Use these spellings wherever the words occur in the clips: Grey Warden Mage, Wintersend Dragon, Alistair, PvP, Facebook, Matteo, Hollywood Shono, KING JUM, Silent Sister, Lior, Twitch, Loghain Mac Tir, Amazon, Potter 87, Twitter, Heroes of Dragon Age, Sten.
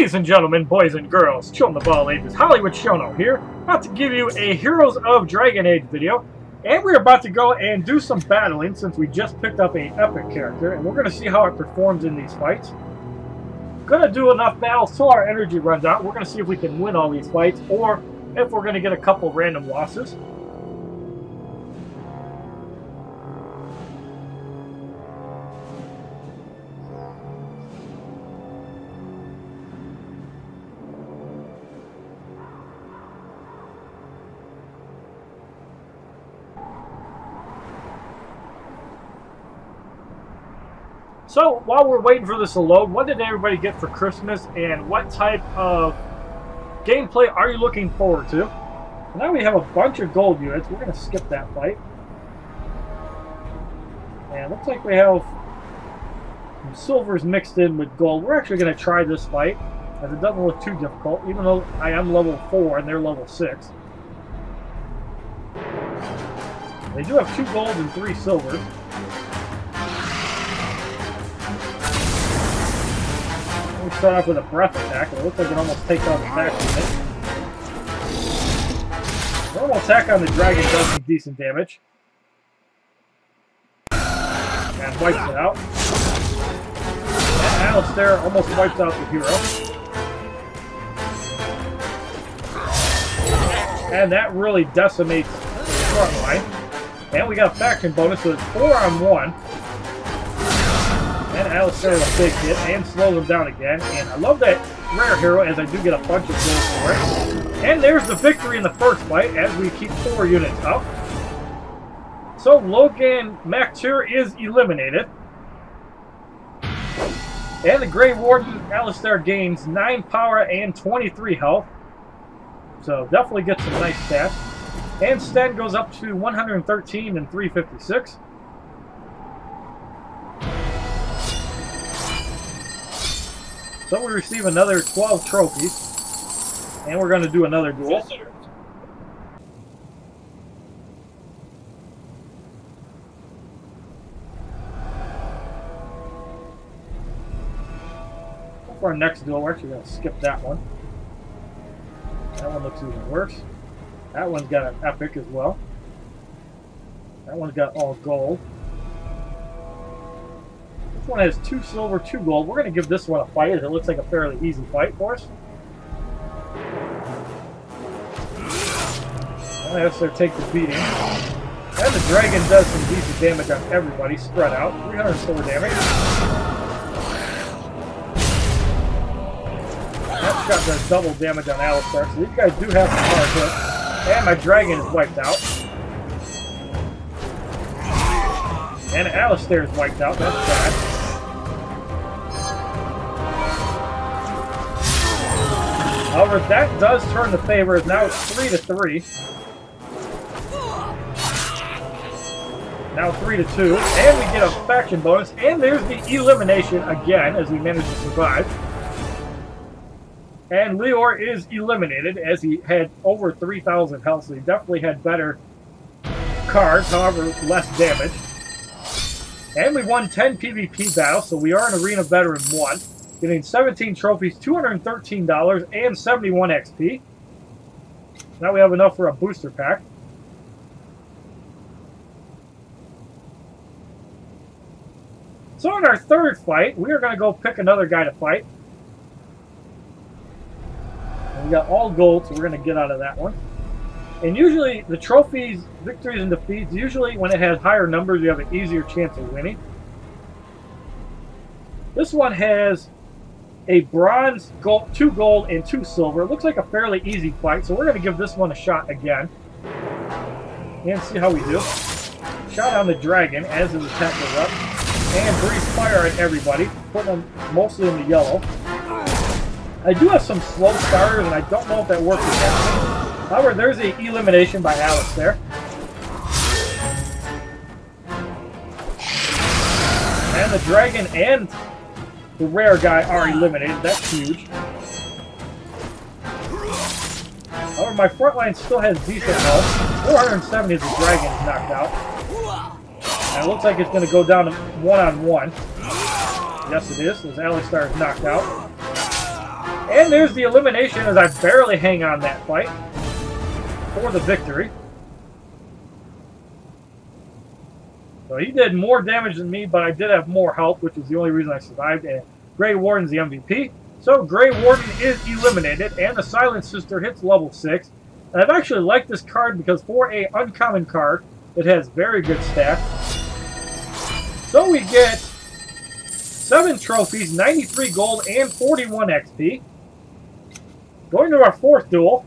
Ladies and gentlemen, boys and girls, children of all ages, Hollywood Shono here, about to give you a Heroes of Dragon Age video, and we're about to go and do some battling since we just picked up an epic character, and we're going to see how it performs in these fights. Going to do enough battles till our energy runs out. We're going to see if we can win all these fights, or if we're going to get a couple random losses. So, while we're waiting for this to load, what did everybody get for Christmas, and what type of gameplay are you looking forward to? Now we have a bunch of gold units. We're going to skip that fight. And it looks like we have some silvers mixed in with gold. We're actually going to try this fight, as it doesn't look too difficult, even though I am level 4 and they're level 6. They do have 2 gold and 3 silvers. Start off with a breath attack, and it looks like it almost takes out the attack unit. Normal attack on the dragon does some decent damage. And wipes it out. And Alistair almost wipes out the hero. And that really decimates the front line. And we got a faction bonus, so it's 4 on 1. And Alistair will take it and slows him down again. And I love that rare hero, as I do get a bunch of gold for it. And there's the victory in the first fight as we keep 4 units up. So Loghain Mac Tir is eliminated. And the Grey Warden Alistair gains 9 power and 23 health. So definitely gets some nice stats. And Sten goes up to 113 and 356. So we receive another 12 trophies, and we're going to do another duel. For our next duel, we're actually going to skip that one. That one looks even worse. That one's got an epic as well. That one's got all gold. This one has 2 silver, 2 gold. We're going to give this one a fight, as it looks like a fairly easy fight for us. Alistair takes a beating. And the dragon does some decent damage on everybody, spread out. 300 silver damage. That shot does double damage on Alistair, so these guys do have some hard hit. And my dragon is wiped out. And Alistair is wiped out. That's bad. However, that does turn the favor, as now it's 3-3. Now 3-2, and we get a faction bonus, and there's the elimination again, as we manage to survive. And Lior is eliminated, as he had over 3,000 health, so he definitely had better cards, however, less damage. And we won 10 PvP battles, so we are an Arena Veteran 1. Getting 17 trophies, $213, and 71 XP. Now we have enough for a booster pack. So in our third fight, we are going to go pick another guy to fight. And we got all gold, so we're going to get out of that one. And usually the trophies, victories and defeats, usually when it has higher numbers, you have an easier chance of winning. This one has a bronze, gold, 2 gold, and 2 silver. It looks like a fairly easy fight, so we're going to give this one a shot again. And see how we do. Shot on the dragon as his attack goes up. And breathe fire at everybody, putting them mostly in the yellow. I do have some slow starters, and I don't know if that works again. However, there's an elimination by Alistair. And the dragon and the rare guy are eliminated. That's huge. However, my front line still has decent health. 470 as the dragon is knocked out. And it looks like it's going to go down to 1-on-1. Yes, it is, as Alistair is knocked out. And there's the elimination as I barely hang on that fight for the victory. So he did more damage than me, but I did have more health, which is the only reason I survived. And Grey Warden's the MVP. So Grey Warden is eliminated, and the Silent Sister hits level 6. And I've actually liked this card because for an uncommon card, it has very good stats. So we get 7 trophies, 93 gold, and 41 XP. Going to our 4th duel.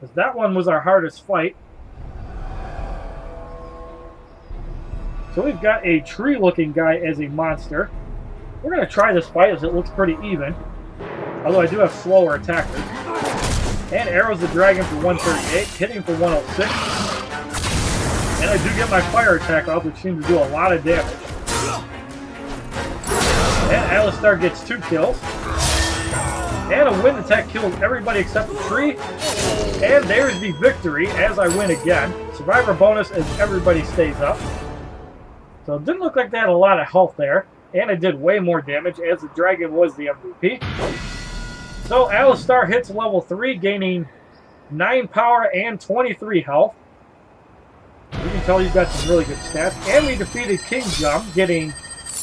Because that one was our hardest fight. So we've got a tree-looking guy as a monster. We're going to try this fight as it looks pretty even. Although I do have slower attackers. And arrows the dragon for 138, hitting for 106. And I do get my fire attack off, which seems to do a lot of damage. And Alistair gets 2 kills. And a wind attack kills everybody except the tree. And there's the victory as I win again. Survivor bonus as everybody stays up. So it didn't look like they had a lot of health there. And it did way more damage as the dragon was the MVP. So Alistair hits level 3, gaining 9 power and 23 health. You can tell he's got some really good stats. And we defeated King Jum, getting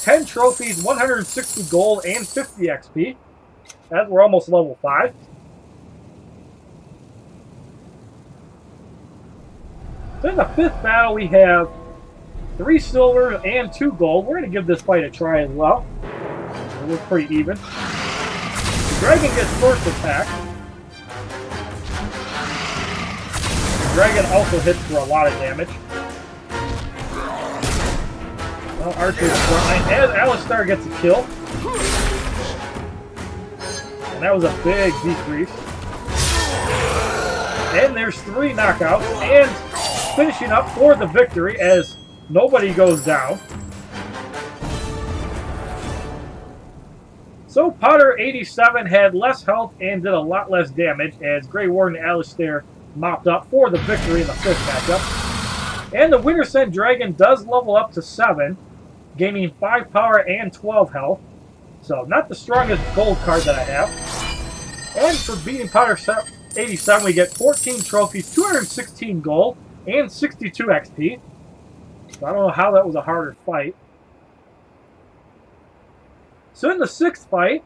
10 trophies, 160 gold, and 50 XP. As we're almost level 5. Then the 5th battle we have 3 silver and 2 gold. We're going to give this fight a try as well. It looks pretty even. The dragon gets first attack. The dragon also hits for a lot of damage. Well, archer's frontline as Alistair gets a kill. And that was a big decrease. And there's 3 knockouts. And finishing up for the victory as nobody goes down. So Potter 87 had less health and did a lot less damage as Grey Warden and Alistair mopped up for the victory in the 5th matchup. And the Wintersend Dragon does level up to 7, gaining 5 power and 12 health. So not the strongest gold card that I have. And for beating Potter 87 we get 14 trophies, 216 gold, and 62 XP. I don't know how that was a harder fight. So in the 6th fight,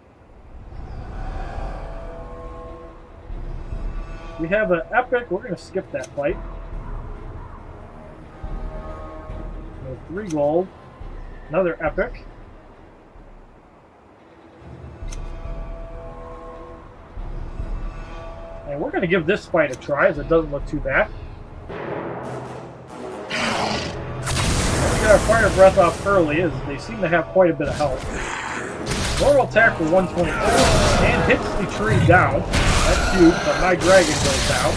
we have an epic. We're going to skip that fight. 3 gold. Another epic. And we're going to give this fight a try as it doesn't look too bad. Our fire breath off early as they seem to have quite a bit of health. Normal attack for 122 and hits the tree down. That's huge, but my dragon goes down.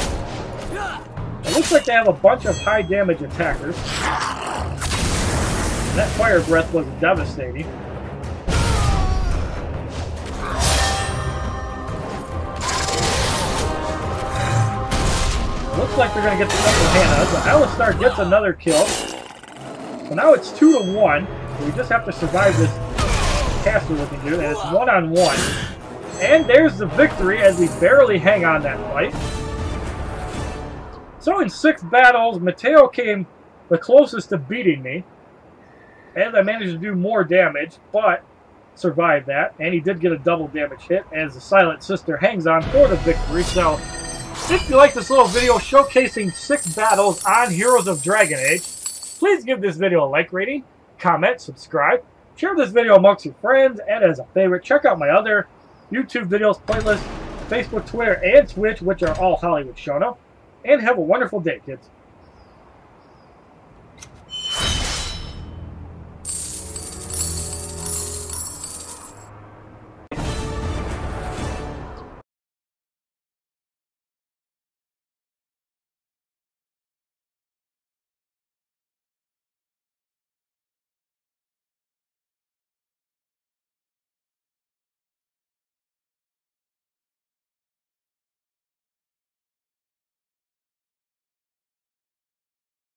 It looks like they have a bunch of high damage attackers. And that fire breath was devastating. It looks like they're going to get the upper hand. So Alistair gets another kill. So now it's 2-1. So we just have to survive this caster-looking dude, and it's 1-on-1. And there's the victory as we barely hang on that fight. So in 6 battles, Matteo came the closest to beating me, and I managed to do more damage, but survived that. And he did get a double damage hit as the Silent Sister hangs on for the victory. So if you like this little video showcasing 6 battles on Heroes of Dragon Age, please give this video a like rating, comment, subscribe, share this video amongst your friends, and as a favorite, check out my other YouTube videos, playlists, Facebook, Twitter, and Twitch, which are all Hollywood Shono. And have a wonderful day, kids.